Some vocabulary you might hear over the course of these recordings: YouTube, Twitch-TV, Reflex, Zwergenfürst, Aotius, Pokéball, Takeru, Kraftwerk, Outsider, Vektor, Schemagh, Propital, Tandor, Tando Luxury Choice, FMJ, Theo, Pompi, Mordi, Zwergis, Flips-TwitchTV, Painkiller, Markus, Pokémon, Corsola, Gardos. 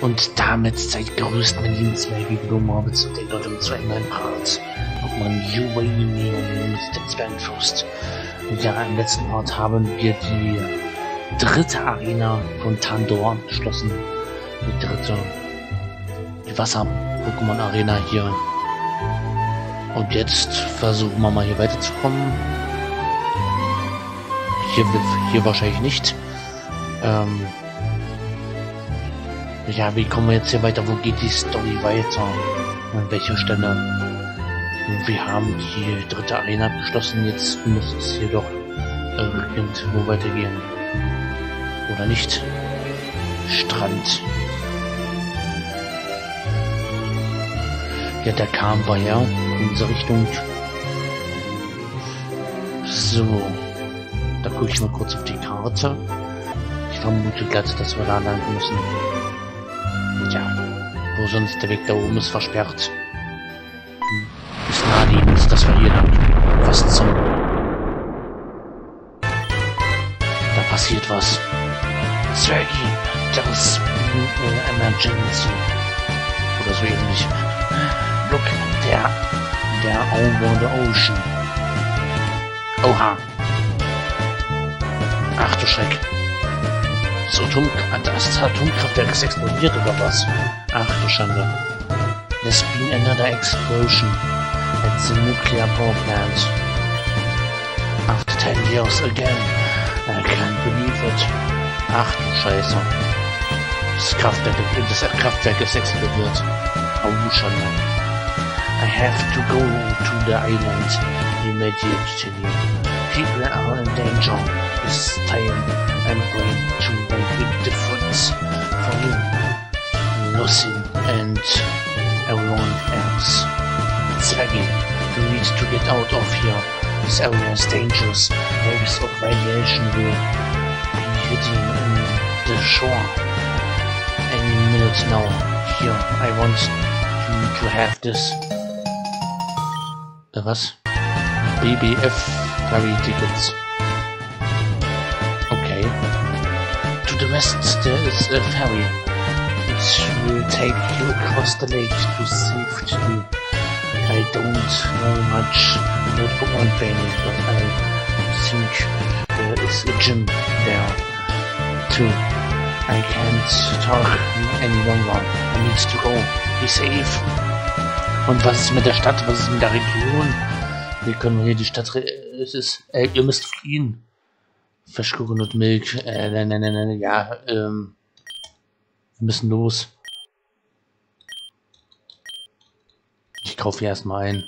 Und damit seid gegrüßt, meine lieben Zwergenfürsten, zu den Leuten zu einem neuen Part. Pokémon mit dem Zwergenfürst. Ja, im letzten Part haben wir die dritte Arena von Tandor beschlossen. Die dritte Wasser-Pokémon-Arena hier. Und jetzt versuchen wir mal hier weiterzukommen. Hier wahrscheinlich nicht. Ja, wie kommen wir jetzt hier weiter? Wo geht die Story weiter? An welcher Stelle? Wir haben die dritte Arena abgeschlossen. Jetzt muss es hier doch irgendwo weitergehen. Oder nicht? Strand. Ja, da kamen wir ja in diese Richtung. So. Da gucke ich mal kurz auf die Karte. Ich vermute glatt, dass wir da landen müssen. Ja, wo sonst der Weg da oben ist versperrt. Ist naheliegend, dass wir hier dann fast zum... Da passiert was. Zwergi, das Emergency. Oder so ähnlich. Look, der over the ocean. Oha. Ach du Schreck. Das Atomkraftwerk ist explodiert oder was? Ach du Schande. There's been another explosion at the nuclear power plant. After 10 years again. I can't believe it. Ach du Scheiße. Das Kraftwerk ist explodiert. Oh Schande. I have to go to the island immediately. People are in danger this time. I'm going to make a difference for you, nothing and everyone else. Zwergi, you need to get out of here. This area is dangerous. Waves of radiation will be hitting on the shore any minute now. Here, I want you to have this. Was? BBF. Ferry tickets. Okay. To the west there is a ferry. It will take you across the lake to safety. I don't know much about Pokemon training, but I think there is a gym there too. I can't talk any longer. I need to go. Be safe. Und was ist mit der Stadt? Was ist mit der Region? Wie können wir hier die Stadt... ihr müsst fliehen. Fischkuchen und Milch. Nein. Ja, wir müssen los. Ich kaufe hier erstmal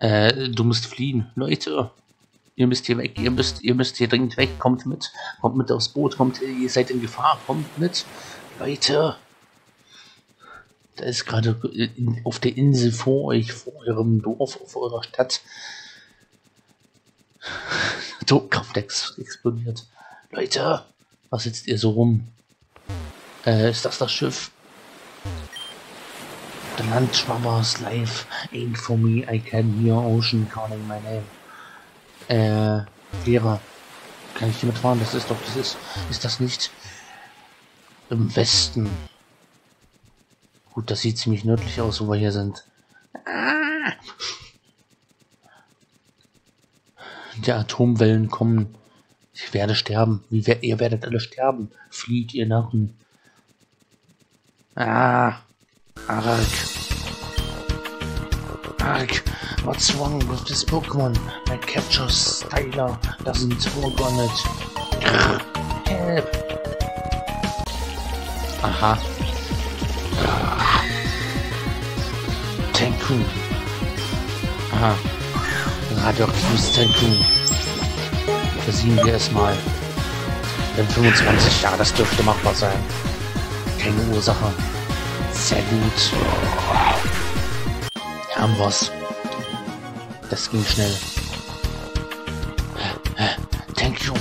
ein. Du musst fliehen. Leute, ihr müsst hier weg. Ihr müsst hier dringend weg. Kommt mit. Kommt mit aufs Boot. Kommt, ihr seid in Gefahr. Kommt mit. Leute. Da ist gerade auf der Insel vor euch, vor eurem Dorf, vor eurer Stadt. Atomkraftwerk explodiert. Leute, was sitzt ihr so rum? Ist das das Schiff? The Landschwabbers life ain't for me, I can hear ocean calling my name. Lehrer, kann ich hier mitfahren? Das ist doch, ist das nicht im Westen? Gut, das sieht ziemlich nördlich aus, wo wir hier sind. Ah! Die Atomwellen kommen. Ich werde sterben. Ihr werdet alle sterben. Flieht, ihr Narren. Ah! Arg! Arg! What's wrong with this Pokémon? My capture styler doesn't work on it. Grrr. Help! Aha. Takeru. Aha. Radioaktives Takeru. Versiegen wir es mal. Dann 25 Jahre, das dürfte machbar sein. Keine Ursache. Sehr gut. Haben wir's. Das ging schnell. Thank you.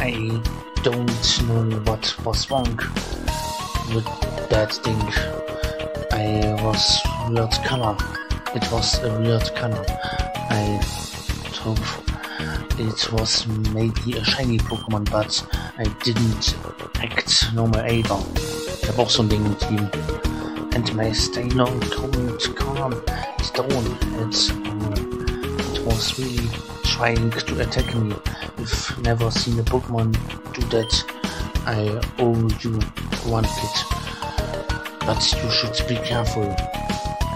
I don't know what was wrong with that thing. I was weird color. It was a weird color. I thought it was maybe a shiny Pokemon, but I didn't perfekt. Nochmal Ada. Ich habe auch so ein Ding im Team. And my stay long and calm stone. It was really trying to attack me. If never seen a Pokémon do that, I owe you one hit. But you should be careful. I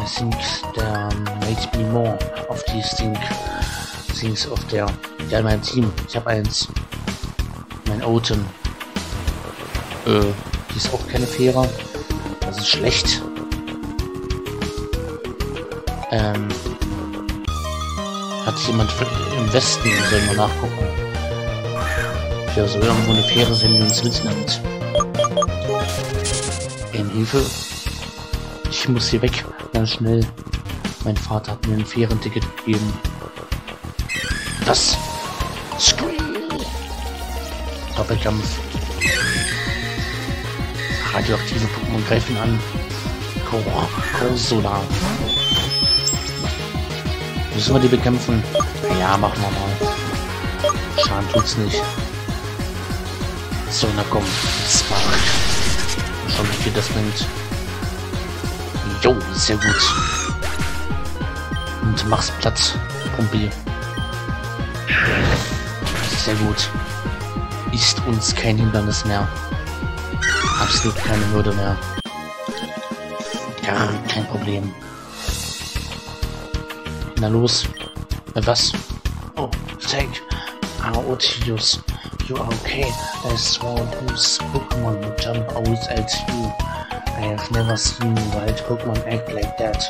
think there might be more of these things of there. Ja, in meinem Team. Ich habe eins. Mein Oten. Die ist auch keine Fähre. Das ist schlecht. Hat jemand im Westen, soll mal nachgucken. Ja, so irgendwo eine Fähre sehen, die uns mitnimmt. In Hilfe. Ich muss hier weg, ganz schnell. Mein Vater hat mir ein Fährenticket gegeben. Das Doppelkampf. Radioaktive Pokémon greifen an. Corsola. Müssen wir die bekämpfen? Ja, machen wir mal. Schaden tut's nicht. So, na komm. Spark. Schau mal, wie viel das bringt. Jo, sehr gut. Und mach's Platz, Pompi. Sehr gut. Ist uns kein Hindernis mehr. Absolut keine Hürde mehr. Ja, kein Problem. Na los. Was? Oh, thank Aotius. You are okay. I saw whose Pokémon jump out at you. I have never seen wild Pokémon act like that.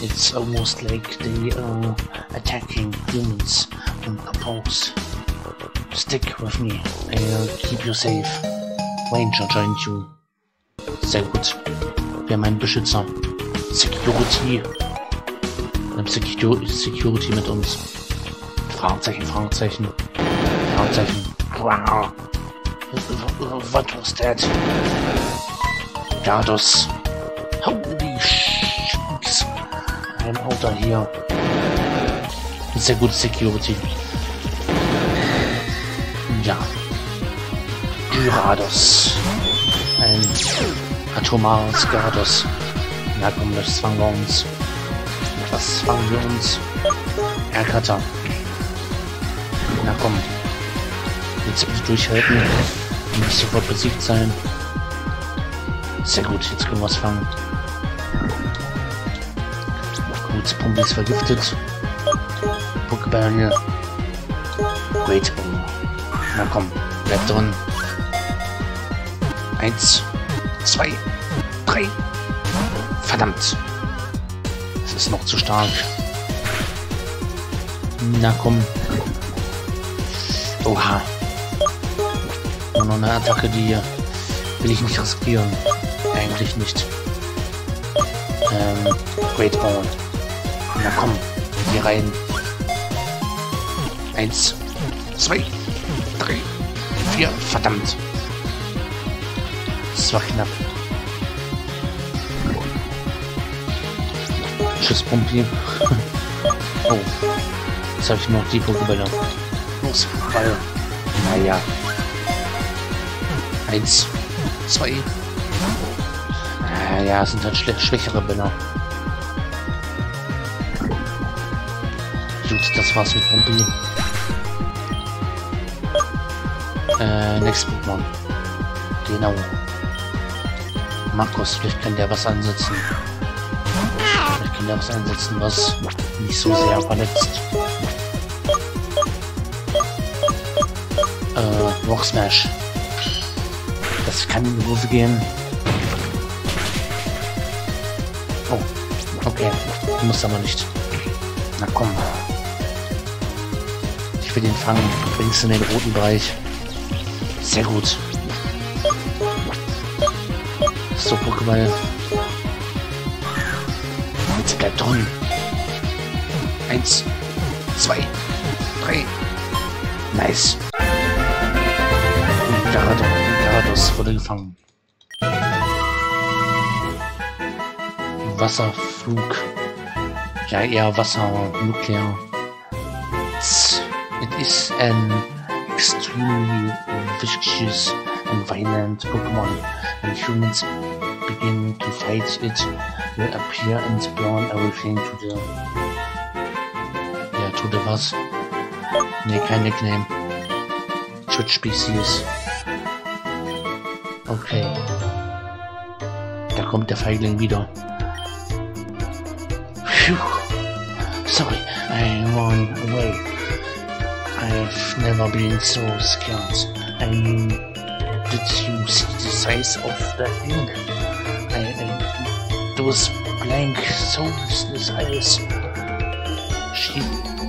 It's almost like they are attacking humans and propose. Stick with me. I'll keep you safe. Ranger joined you. Sehr gut. Wer mein Beschützer? Security. Nimm Security mit uns. Fragezeichen, Fragezeichen. Fragezeichen. What was that? Gardos. Holy shit. I'm out of here. Sehr gut, Security. Ja. Gardos. Ein atomares Gardos. Na komm, das zwangen wir uns. Das zwangen wir uns. Erkata. Na komm. Jetzt bitte durchhalten. Und nicht sofort besiegt sein. Sehr gut, jetzt können wir es fangen. Gut, Pompi ist vergiftet. Pokéball. Great Bomber. Na komm, bleib drin. 1, 2, 3. Verdammt. Es ist noch zu stark. Na komm. Oha. Nur noch eine Attacke, die will ich nicht riskieren. Eigentlich nicht. Great Ball. Na komm. Hier rein. 1, 2, 3, 4. Verdammt. Das war knapp. Tschüss, Pompi. Oh. Jetzt habe ich noch die Pokébälle. Los, Ball. Naja. 1, 2. Naja, es sind halt schwächere Bälle. Gut, das war's mit Pompi. Next Pokémon. Genau. Markus, vielleicht kann der was einsetzen. Vielleicht kann der was einsetzen, was nicht so sehr verletzt. Rock Smash. Das kann in die Hose gehen. Oh, okay. Muss aber nicht. Na komm. Ich will den fangen. Bringst du in den roten Bereich. Sehr gut. So, Pokéball. Jetzt bleibt drin. 1, 2, 3. Nice. Gardos wurde gefangen. Wasserflug. Ja, eher Wasser, Nuklear. It is an extremely vicious and violent Pokemon. When humans begin to fight, it will appear and spawn everything to the... Yeah, to the was? Ne, kein Nickname. Should Species. Okay. Da kommt der Feigling wieder. Phew. Sorry, I ran away. I've never been so scared. I mean, did you see the size of the thing? Those blank, soulless eyes.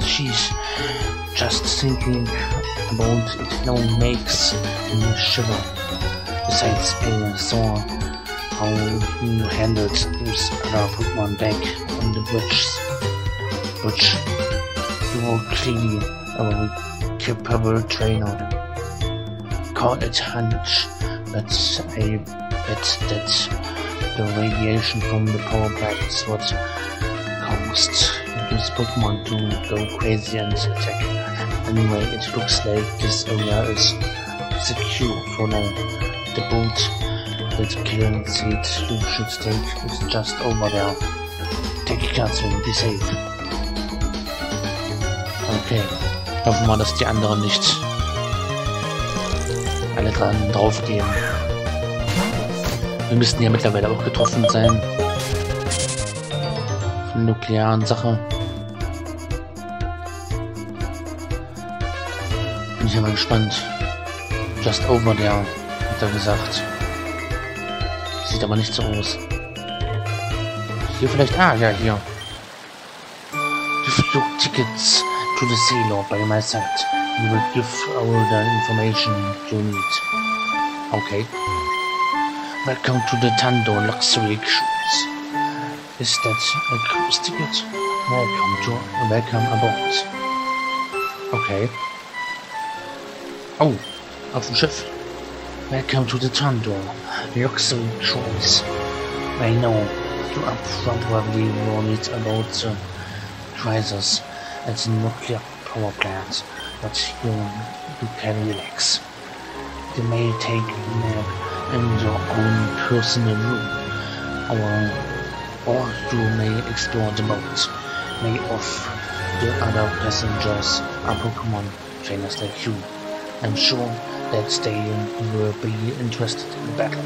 She's just thinking about it now makes me shiver. Besides being sore, how you handled those other Pokemon back on the bridge. You were clearly a capable trainer. Call it hunch, but I bet that the radiation from the power plant is what caused this Pokemon to go crazy and attack. Anyway, it looks like this area is secure for now. The boat that killing seed you should take is just over there. Take Katsu, be safe. Okay, hoffen wir, dass die anderen nicht alle dran drauf gehen. Wir müssten ja mittlerweile auch getroffen sein. Von nuklearen Sache. Bin ich aber gespannt. Just over there, hat er gesagt. Sieht aber nicht so aus. Hier vielleicht... Ah, ja, hier. Die Flugtickets to the sailor by my side. We will give all the information you need. Okay. Welcome to the Tando Luxury Choice. Is that a cruise ticket? Welcome aboard. Okay. Oh, auf dem Schiff. Welcome to the Tandor, Luxury Choice. I know you are probably worried about the crisis at the nuclear power plant, but you can relax. You may take a nap in your own personal room, or you may explore the boat. Many of the other passengers are Pokemon trainers like you. I'm sure that they will be interested in the battle.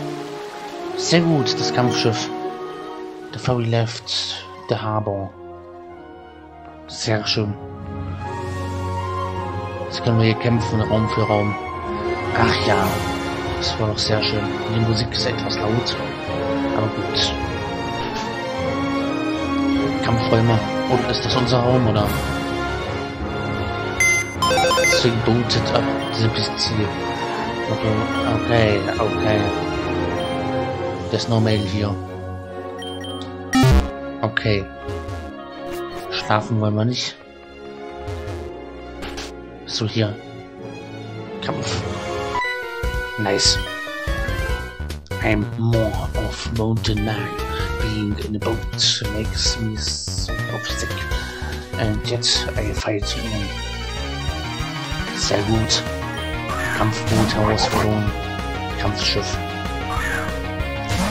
Sehr gut, das Kampfschiff. The ferry left the harbor. Sehr schön. Jetzt können wir hier kämpfen, Raum für Raum. Ach ja, das war doch sehr schön. Die Musik ist etwas laut, aber gut. Kampfräume. Oh, ist das unser Raum, oder? Sie bootet ab, diese Pistole. Okay, okay. Das ist normal hier. Okay. Schlafen wollen wir nicht. So, hier. Kampf. Nice. I'm more of mountain man. Being in a boat makes me so sick. And yet I fight in. Sehr gut. Kampfboot, Herausforderung. Kampfschiff.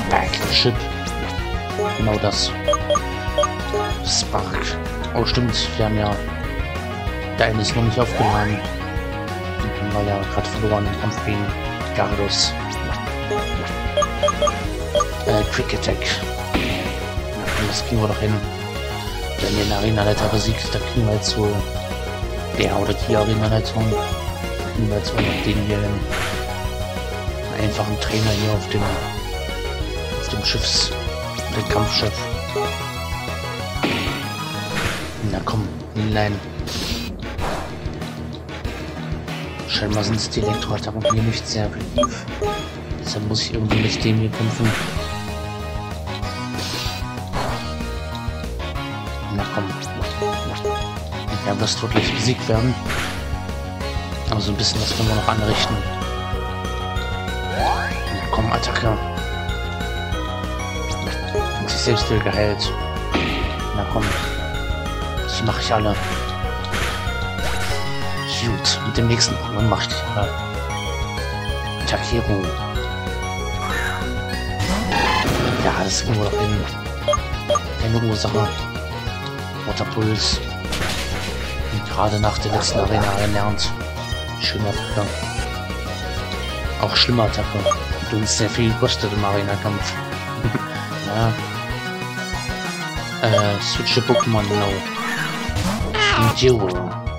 Battleship. Genau das. Spark. Oh, stimmt. Wir haben ja... Der eine ist noch nicht aufgeladen. Den haben wir ja gerade verloren. Kampf gegen Gardos. Quick Attack. Das kriegen wir doch hin. Wenn wir in der Arena-Leiter besiegt, da kriegen wir jetzt so... Der oder die Arena-Leitung. Kriegen wir jetzt auch noch den hier hin. Einen einfachen Trainer hier auf dem... auf dem Kampfschiff. Na komm, nein. Scheinbar sind es die Elektroattacken hier nicht sehr effektiv. Deshalb muss ich irgendwie mit dem hier kämpfen. Na komm. Ja, das wird gleich besiegt werden. Aber so ein bisschen was können wir noch anrichten. Na komm, Attacke. Und sich selbst will geheilt. Na komm. Das mache ich alle. Gut, mit dem nächsten Pokémon mache ich alle. Takeru. Ja, das ist immer noch eine Ursache. Waterpuls. Gerade nach der letzten Arena erlernt. Schlimmer Attacke. Auch schlimmer Attacke. Und uns sehr viel kostet im Arena-Kampf. Ja. Switche Pokémon now. Jiro.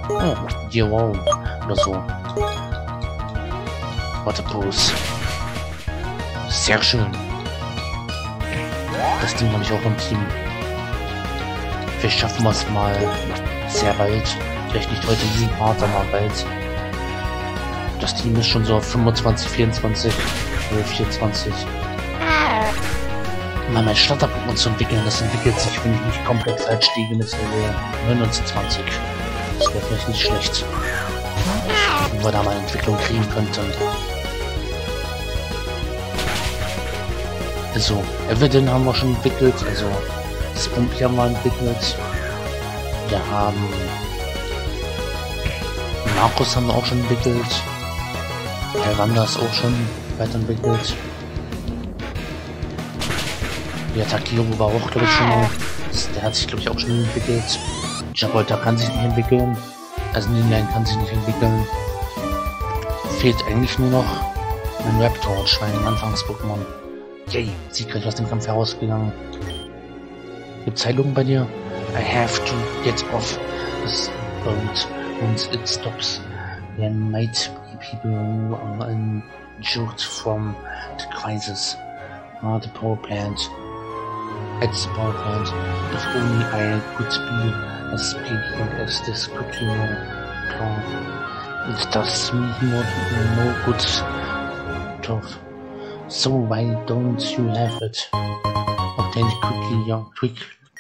Oh, Jiro. Oder so. Waterpuls. Sehr schön. Das Ding habe ich auch im Team. Vielleicht schaffen wir es mal. Sehr bald. Vielleicht nicht heute diesen Part, aber bald. Das Team ist schon so auf 25, 24, 12, 24. Mal mein Starter-Pokémon zu entwickeln, das entwickelt sich, wenn ich nicht komplett falsch liege, mit 29. Das wäre vielleicht nicht schlecht. Wenn wir da mal eine Entwicklung kriegen könnten. Also, Evident haben wir schon entwickelt, also das Pompi haben wir entwickelt. Wir haben Markus haben wir auch schon entwickelt. Der Wander ist auch schon weiterentwickelt. Der Takeru war auch, glaube ich, schon mal. Der hat sich, glaube ich, auch schon entwickelt. Jabolter kann sich nicht entwickeln. Also Ninja kann sich nicht entwickeln. Fehlt eigentlich nur noch ein Raptor, ein Anfangs-Pokémon. Yay, siegreich aus dem Kampf herausgegangen. Gibt's Heilungen bei dir? I have to get off this boat once it stops. There might be people who are injured from the crisis. At the power plant. At the power plant. If only I could be as patient as this cooking clown. It does me not no good stuff. So why don't you have it? Obtain the cookie, young quick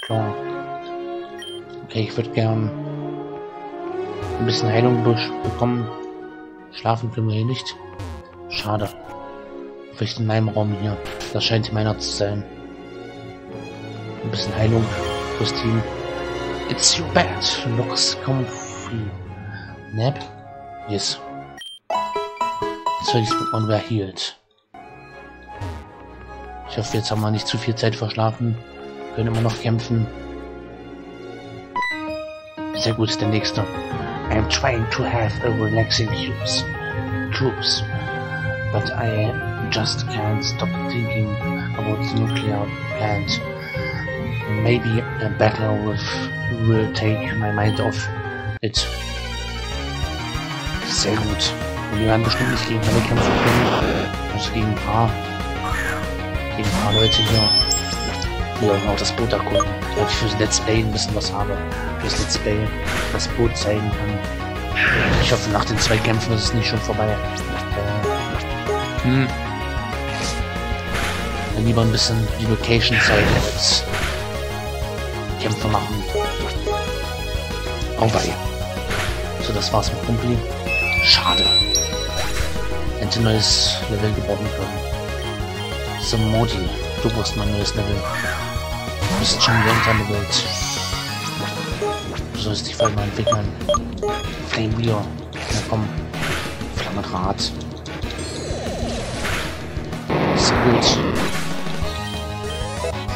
clown. Okay, ich würde gern ein bisschen Heilung bekommen. Schlafen können wir hier nicht. Schade. Vielleicht in meinem Raum hier. Das scheint meiner zu sein. Ein bisschen Heilung fürs Team. It's your bad. Looks comfy. Nap? Yes. Jetzt werde ich das Pokémon wieder healed. Ich hoffe, jetzt haben wir nicht zu viel Zeit verschlafen. Wir können immer noch kämpfen. Sehr gut, der nächste. I'm trying to have a relaxing cruise, but I just can't stop thinking about the nuclear plant. Maybe a battle will take my mind off it. Sehr gut. Und wir werden bestimmt nicht gegen alle kämpfen können. Also gegen ein paar Leute hier. Oder auch das Boot erkunden, weil ich fürs Let's Play ein bisschen was habe. Fürs Let's Play das Boot zeigen kann. Ich hoffe, nach den zwei Kämpfen ist es nicht schon vorbei. Dann lieber ein bisschen die Location zeigen als Kämpfe machen. Oh wei. So, das war's mit Pompi. Schade. Hätte ein neues Level gebrauchen können. So, Mordi, du brauchst mein neues Level. Du bist schon wieder unter der Welt. Du sollst dich voll mal entwickeln. Flame Wheel. Na komm. Flammenrad. Ist gut.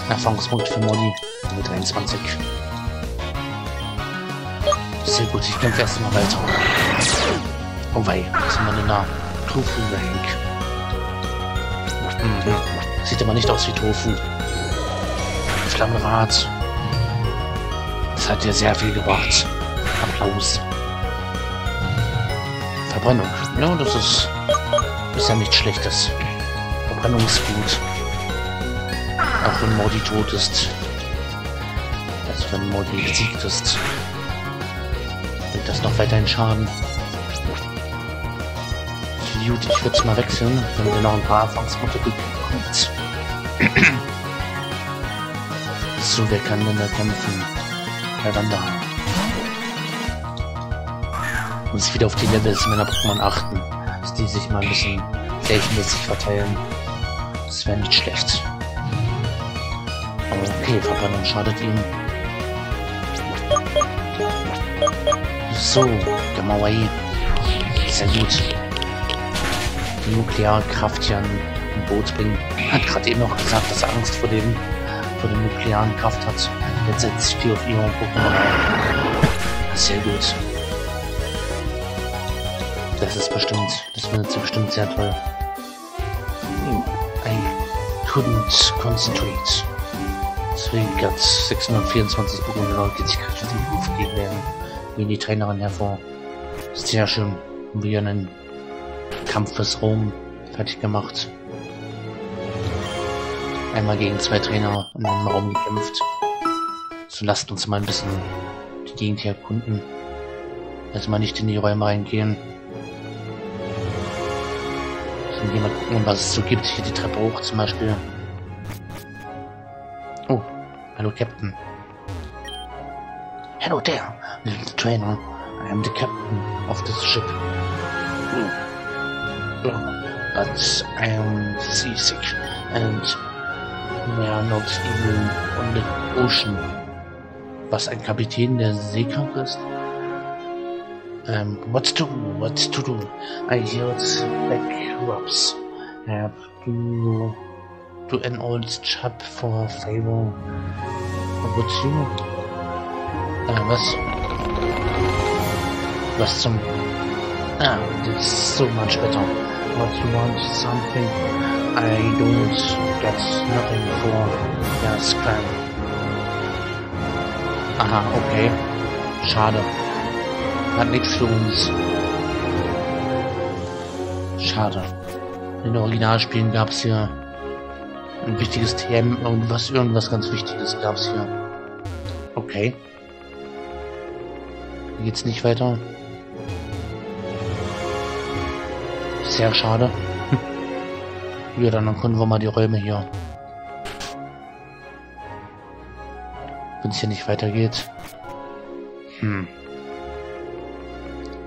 Erfahrungspunkt für Mordi. Level 23. Sehr gut, ich kämpfe erstmal weiter. Oh wei, was haben wir denn da? Tofu-Rank. Sieht aber nicht aus wie Tofu. Flammenrad. Das hat dir sehr viel gebracht. Applaus. Verbrennung. Ja, das ist ja nichts Schlechtes. Verbrennung ist gut. Auch wenn Mordi tot ist. Also wenn Mordi besiegt ist. Wird das noch weiterhin Schaden. Gut, ich würde es mal wechseln, wenn wir noch ein paar Erfahrungspunkte bekommen. So, wer kann denn da kämpfen? Herr Wander. Muss ich wieder auf die Levels meiner Pokémon achten, dass die sich mal ein bisschen gleichmäßig verteilen. Das wäre nicht schlecht. Aber okay, Verbrennung schadet ihm. So, Gamawai. Sehr gut. nuklearen Kraft hier im Boot bringen. Er hat gerade eben noch gesagt, dass er Angst vor dem nuklearen Kraft hat. Jetzt setzt sich die auf ihren Pokémon. Sehr gut. Das ist bestimmt, das findet sie bestimmt sehr toll. I couldn't concentrate. Deswegen hat 624 Pokémon, die sich gerade in den Ruf geben werden, wie die Trainerin hervor. Das ist sehr schön. Und wir einen Kampf fürs Rom fertig gemacht. Einmal gegen zwei Trainer in einem Raum gekämpft. So, lasst uns mal ein bisschen die Gegend hier erkunden. Erstmal nicht in die Räume reingehen. Dann gehen wir gucken, was es so gibt. Hier die Treppe hoch zum Beispiel. Oh, hallo Captain. Hello there, little trainer. I am the captain of this ship. But I am seasick and we are not even on the ocean. Was, ein Kapitän, der seekrank ist? What to do? I heard back rubs. I have to an old chap for favor. Would you? Was zum... Ah, that's so much better. But you want something? I don't get nothing for their scam. Aha, okay. Schade. Hat nichts für uns. Schade. In den Originalspielen gab es hier ein wichtiges Thema, irgendwas ganz Wichtiges gab es hier. Okay. Hier geht's nicht weiter. Sehr schade. Ja, dann erkunden wir mal die Räume hier. Wenn es hier nicht weitergeht.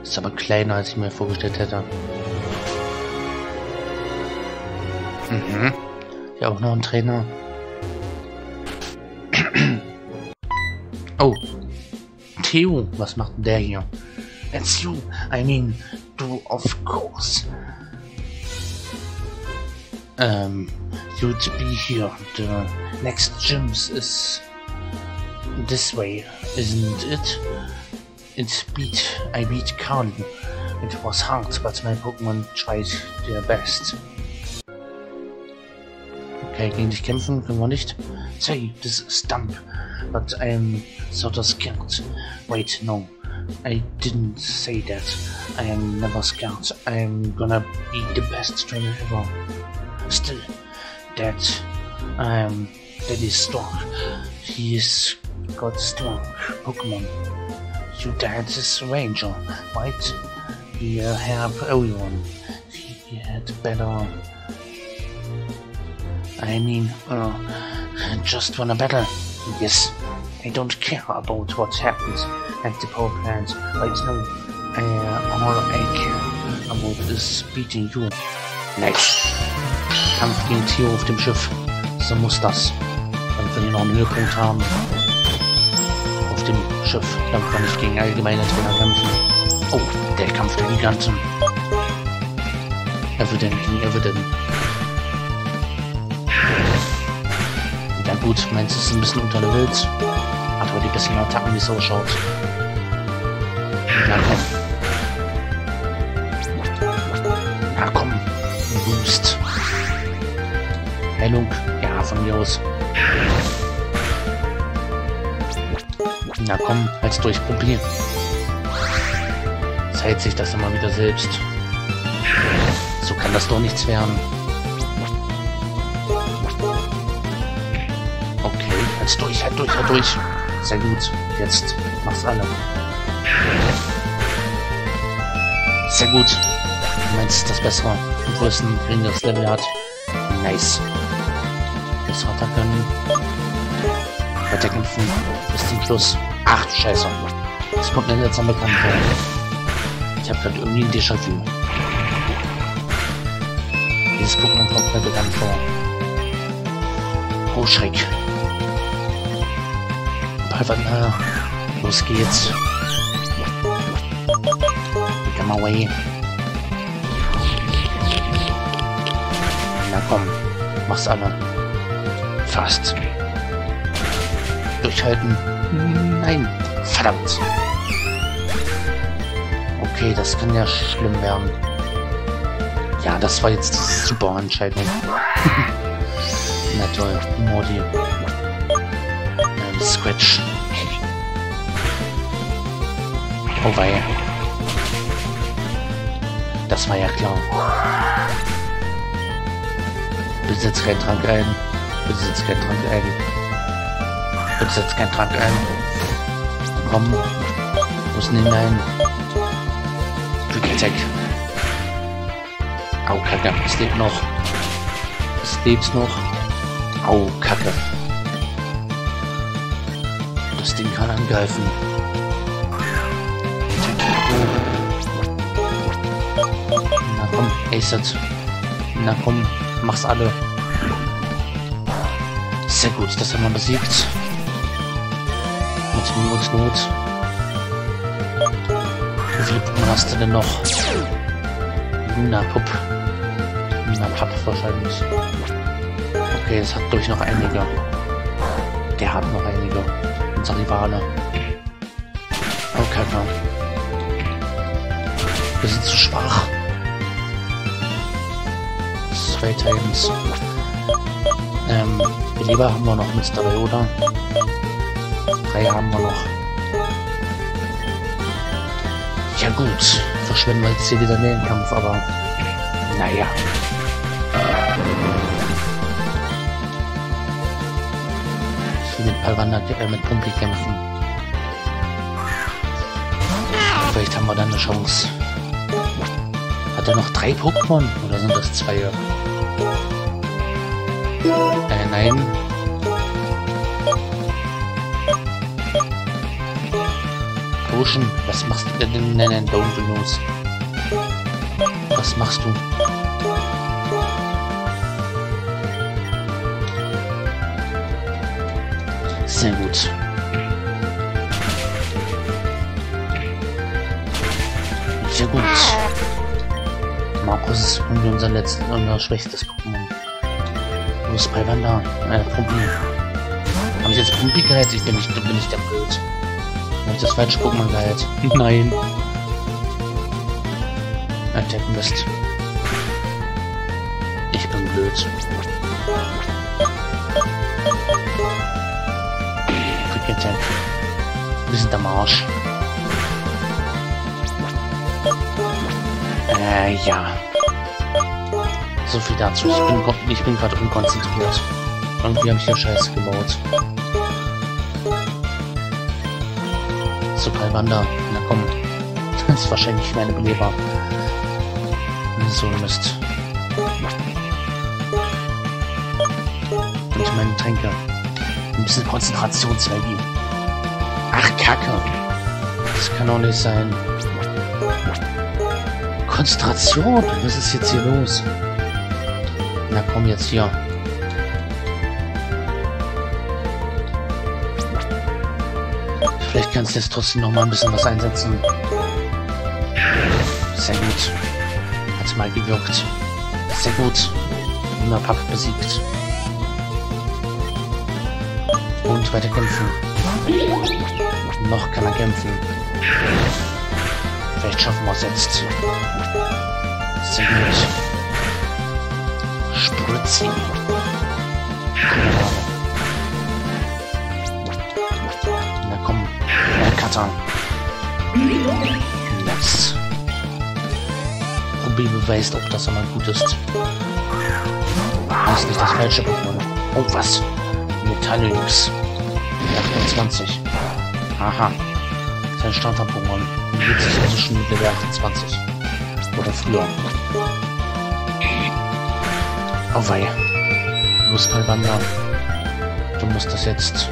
Ist aber kleiner, als ich mir vorgestellt hätte. Ja, auch noch ein Trainer. Oh. Theo, was macht denn der hier? It's you, I mean, du, of course. You'd be here. The next gym is this way, isn't it? I beat Khan. It was hard, but my Pokémon tried their best. Okay, gegen dich kämpfen können wir nicht. Say, this is dumb, but I'm sort of scared. Wait, no. I didn't say that. I am never scared. I'm gonna be the best trainer ever. Still, that is strong. He's got strong Pokemon. You dad is Ranger, right? He'll help everyone. He had better... I mean, just wanna battle. Yes. I don't care about what happens at the power plant right now. All I care about is beating you. Nice. Kampf gegen Theo auf dem Schiff. So muss das. Damit wir hier noch einen Höhepunkt haben. Auf dem Schiff kämpft man nicht gegen allgemeine Trainer kämpfen. Oh, der Kampf der Giganten. Evident. Na gut, meinst du, es ist ein bisschen unterlevelt? Hat heute die bisschen Attacken, wie es ausschaut. Na komm. Na komm. Boost. Heilung. Ja, von mir aus. Na komm, halt's durch, Pompi. Zeigt sich das immer wieder selbst. So kann das doch nichts werden. Okay, halt durch. Sehr gut. Jetzt mach's alle. Sehr gut. Du meinst das bessere. Und wo es ein geringeres Level hat. Nice. Bessere Attacken. Weiterkämpfen. Bis zum Schluss. Ach du Scheiße. Das kommt mir jetzt am bekannt vor. Ich hab grad irgendwie ein Déjà-vu. Dieses Pokémon kommt mir bekannt vor. Oh Schreck. Naja, los geht's. Come away. Na komm, mach's alle. Fast. Durchhalten. Nein. Verdammt. Okay, das kann ja schlimm werden. Ja, das war jetzt die super Entscheidung. Na toll. Mordi. Scratch. Oh wei. Das war ja klar. Besitzt keinen Trank ein. Besitzt keinen Trank ein. Besitzt keinen Trank ein. Komm. Wo ist denn hinein? Quick Attack. Au, Kacke. Es lebt noch. Es lebt noch. Au, Kacke. Das Ding kann angreifen. Na komm, Acet. Na komm, mach's alle. Sehr gut, das haben wir besiegt. Mit Not. Wie viele Pokémon hast du denn noch? Na Pup. Na Papp wahrscheinlich. Okay, es hat glaube ich noch einige. Der hat noch einige. Unser Rivale. Okay, Mann. Wir sind zu schwach. 2 Times. Beleber haben wir noch mit dabei, oder? 3 haben wir noch. Ja gut, verschwenden wir jetzt hier wieder den Kampf, aber naja. Ich will mit Palwander, mit Pompi kämpfen. Vielleicht haben wir dann eine Chance. Hat er noch 3 Pokémon? Oder sind das 2? Nein. Potion, was machst du denn? Nein, nein, don't lose. Was machst du? Sehr gut. Sehr gut. Markus ist unser letztes und schwächstes Pokémon. Los, Palwander. Pompi. Habe ich jetzt Pompi geheilt? Ich bin nicht der Blöd. Habe ich das falsche Pokémon geheilt? Nein. Attack Mist. Ich bin blöd. Quick Attack. Wir sind am Arsch. Ja. So viel dazu. Ich bin gerade unkonzentriert. Irgendwie habe ich hier Scheiße gebaut. Zu Palwander. Na komm. Das ist wahrscheinlich meine Beleber. So Mist. Und meine Tränke. Ein bisschen Konzentration, Zwergi. Ach, Kacke. Das kann doch nicht sein. Konzentration? Was ist jetzt hier los? Na komm jetzt hier. Vielleicht kannst du jetzt trotzdem noch mal ein bisschen was einsetzen. Sehr gut. Hat mal gewirkt. Sehr gut. Immer Papp besiegt. Und weiter kämpfen. Noch kann er kämpfen. Vielleicht schaffen wir es jetzt. Sehr gut. Spritzen. Na komm. Cutter. Yes. Ruby beweist auch, dass er mal gut ist. Das ist nicht das falsche Pokémon. Oh, was? Metallix. 28. Aha. Sein Starter-Pokémon. Geht sich also schon mit Level 28. Oder früher. Oh wei. Los, Palwander. Du musst das jetzt.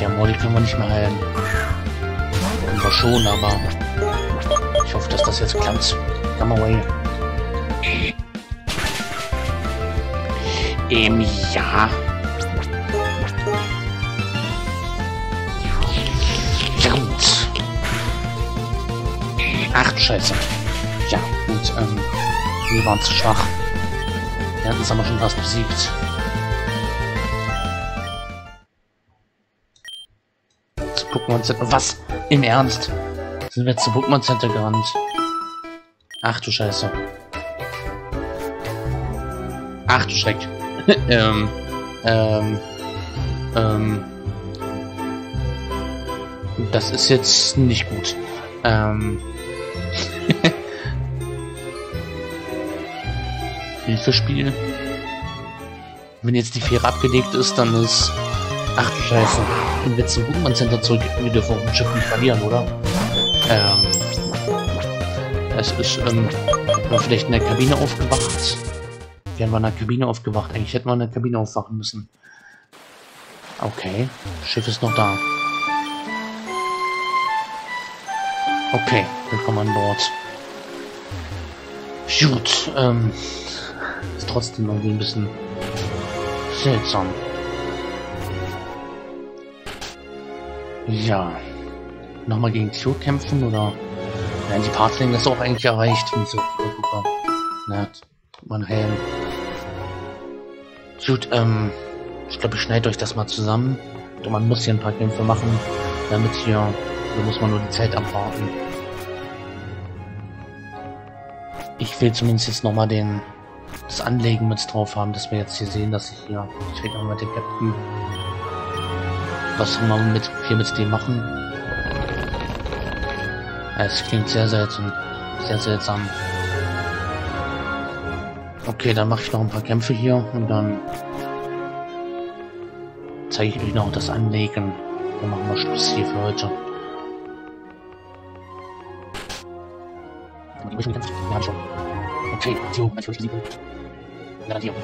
Ja, Mordi können wir nicht mehr heilen. Und wir schon, aber ich hoffe, dass das jetzt klappt. Come away. Ja. Ja gut. Ach, scheiße. Ja, gut, wir waren zu schwach. Ja, das haben wir schon fast besiegt. Zu Pokémon Center. Was? Im Ernst? Sind wir jetzt zu Pokémon Center gerannt? Ach du Scheiße. Ach du Schreck. Das ist jetzt nicht gut. Hilfespiel. Wenn jetzt die Fähre abgedeckt ist, dann ist... Ach du Scheiße. Wenn wir zum Pokémon Center zurückgehen, wir dürfen ein Schiff nicht verlieren, oder? Das ist, vielleicht in der Kabine aufgewacht. Wären wir in der Kabine aufgewacht. Eigentlich hätten wir in der Kabine aufwachen müssen. Okay. Das Schiff ist noch da. Okay, willkommen an Bord. Gut, ist trotzdem irgendwie ein bisschen seltsam. Ja. Nochmal gegen Theo kämpfen, oder? Nein, die Partlänge ist auch eigentlich erreicht. Wenn ich so gucke. Na, mein Helm. Gut, ich glaube, ich schneide euch das mal zusammen. Und man muss hier ein paar Kämpfe machen, damit hier... Da muss man nur die Zeit abwarten. Ich will zumindest jetzt nochmal das Anlegen mit drauf haben, dass wir jetzt hier sehen, dass ich hier... Ich will nochmal den Captain... Was wir mit dem machen. Es klingt sehr seltsam. Sehr seltsam. Okay, dann mache ich noch ein paar Kämpfe hier und dann... zeige ich euch noch das Anlegen. Dann machen wir Schluss hier für heute. Ja, schon. Okay, Theo, natürlich besiegen. Na, Theo.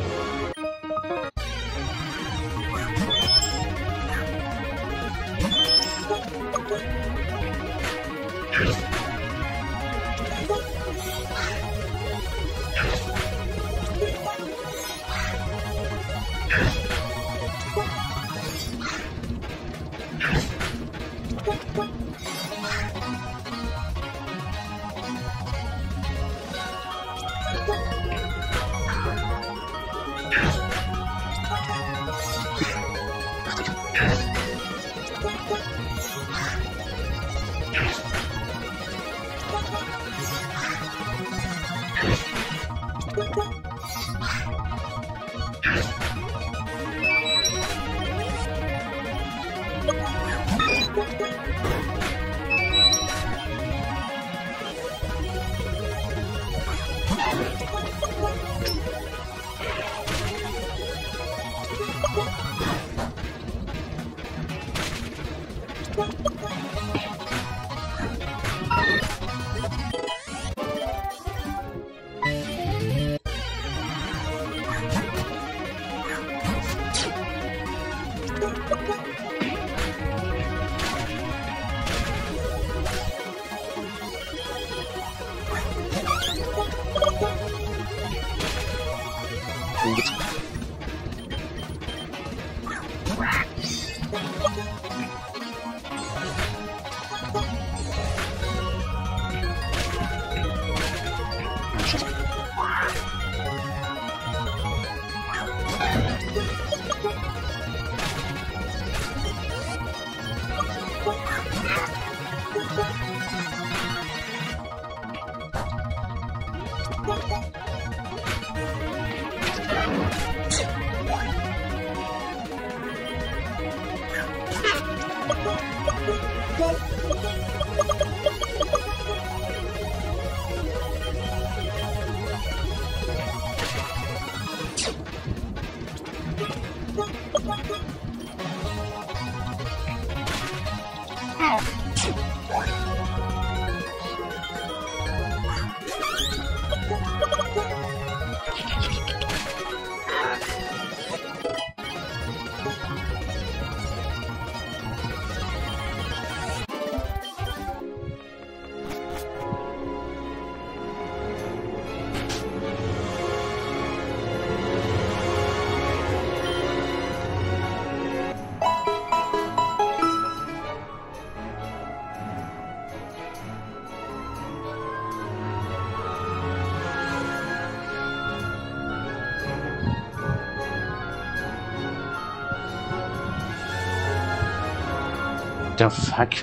What the fuck?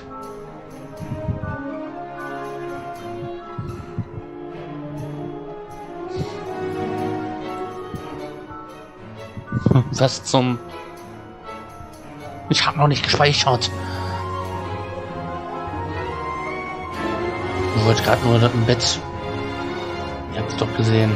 Was zum... Ich habe noch nicht gespeichert. Ich wollte gerade nur im Bett. Ihr habt es doch gesehen.